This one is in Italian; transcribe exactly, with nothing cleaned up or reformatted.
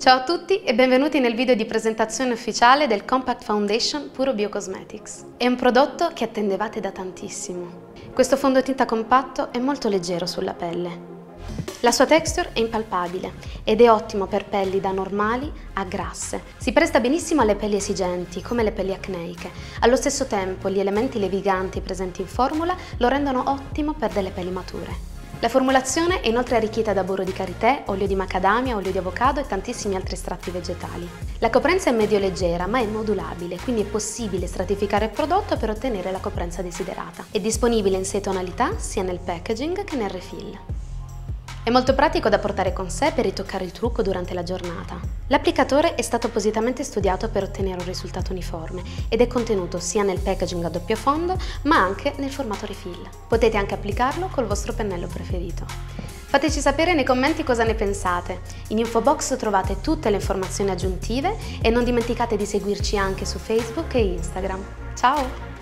Ciao a tutti e benvenuti nel video di presentazione ufficiale del Compact Foundation puroBIO Cosmetics. È un prodotto che attendevate da tantissimo. Questo fondotinta compatto è molto leggero sulla pelle. La sua texture è impalpabile ed è ottimo per pelli da normali a grasse. Si presta benissimo alle pelli esigenti, come le pelli acneiche. Allo stesso tempo, gli elementi leviganti presenti in formula lo rendono ottimo per delle pelli mature. La formulazione è inoltre arricchita da burro di karitè, olio di macadamia, olio di avocado e tantissimi altri estratti vegetali. La coprenza è medio leggera, ma è modulabile, quindi è possibile stratificare il prodotto per ottenere la coprenza desiderata. È disponibile in sei tonalità, sia nel packaging che nel refill. È molto pratico da portare con sé per ritoccare il trucco durante la giornata. L'applicatore è stato appositamente studiato per ottenere un risultato uniforme ed è contenuto sia nel packaging a doppio fondo ma anche nel formato refill. Potete anche applicarlo col vostro pennello preferito. Fateci sapere nei commenti cosa ne pensate. In info box trovate tutte le informazioni aggiuntive e non dimenticate di seguirci anche su Facebook e Instagram. Ciao!